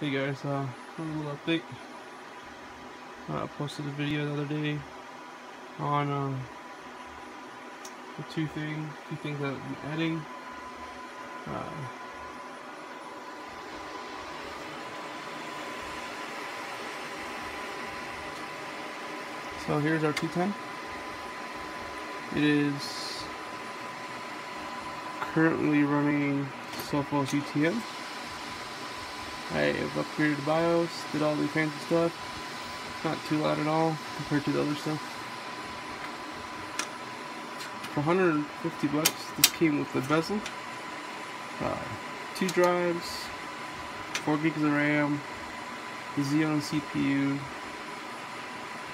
Hey guys, a little update. I posted a video the other day on the two things that I've been adding. So here's our R210. It is currently running Sophos GTM. I have upgraded the BIOS, did all the fancy stuff. Not too loud at all compared to the other stuff. For 150 bucks, this came with the bezel, 2 drives, 4 gigs of RAM, the Xeon CPU.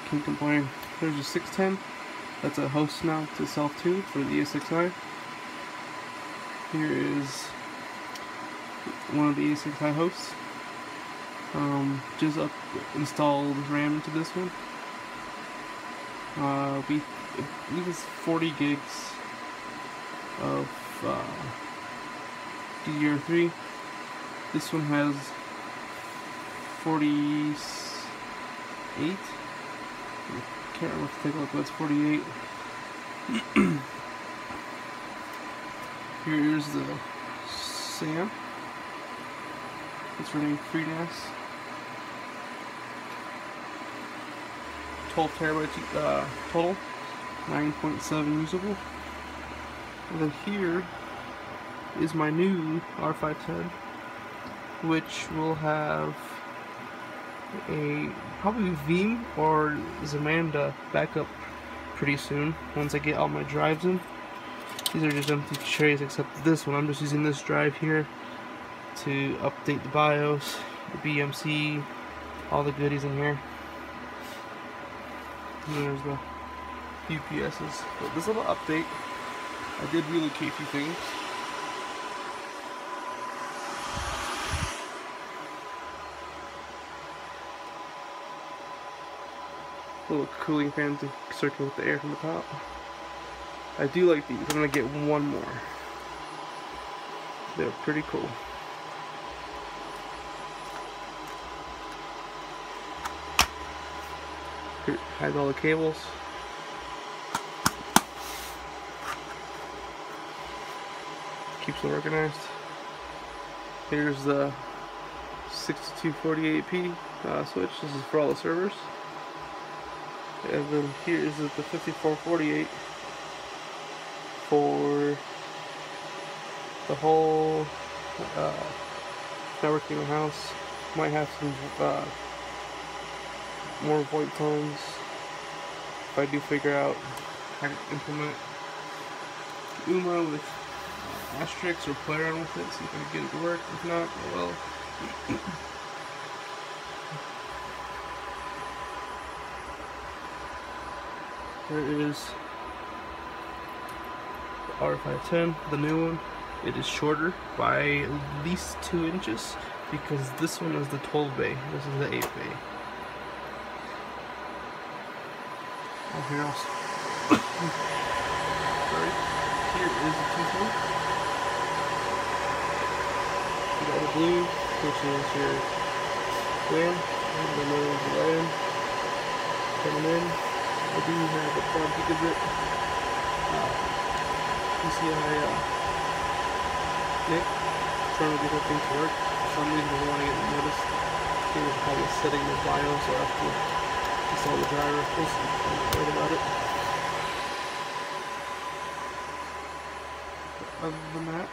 Can't complain. There's a 610. That's a host mount to itself too for the ESXi. Here is one of the ESXi hosts. Just installed RAM into this one. We believe it's 40 gigs of DDR3. This one has 48. I can't remember if take a look, but it's 48. Here is the SAM. It's running FreeNAS. 12 terabytes total, 9.7 usable. And then here is my new R510, which will have a probably Veeam or Zamanda backup pretty soon once I get all my drives in. These are just empty trays except this one. I'm just using this drive here to update the BIOS, the BMC, all the goodies in here. And there's the UPS's. But this little update, I did relocate a few things. Little cooling fan to circulate the air from the top. I do like these. I'm gonna get one more. They're pretty cool. Here, has all the cables. Keeps them organized. Here's the 6248P switch. This is for all the servers. And then here is the 5448 for the whole networking in the house. Might have some more VoIP phones if I do figure out how to implement UMA with asterisks or play around with it, see if I can get it to work. If not, well. Here is the R510, the new one. It is shorter by at least 2 inches because this one is the 12 bay, this is the 8 bay. Oh, here also. Sorry. Here is the 210. You got the blue, which is your LAN, and the low is the LAN. Coming in. I do have a 4 gigabit PCI NIC, trying to get that thing to work. For some reason I want to get noticed. I think it's probably setting the BIOS or after install the driver. I'm worried about it. But other than that,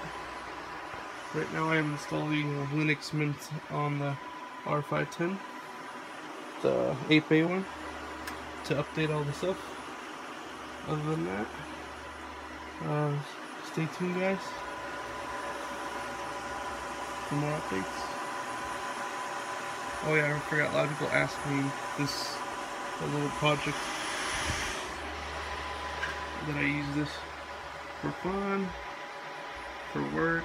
right now I am installing Linux Mint on the R510, the 8-bay one, to update all the stuff. Other than that, stay tuned guys for more updates. Oh yeah, I forgot, a lot of people asked me this little project that I use this for fun, for work,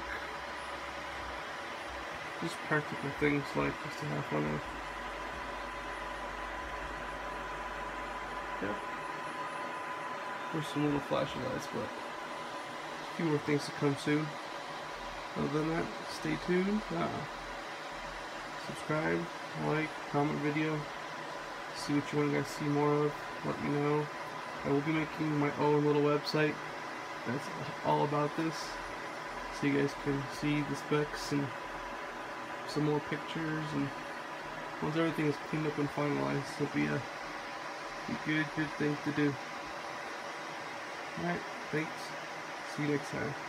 just practical things like just to have fun with. Yeah. There's some little flashing lights, but a few more things to come soon. Other than that, stay tuned. subscribe, like, comment video, see what you want to guys see more of, let me know. I will be making my own little website that's all about this, so you guys can see the specs and some more pictures, and once everything is cleaned up and finalized, it'll be a good thing to do. Alright, thanks. See you next time.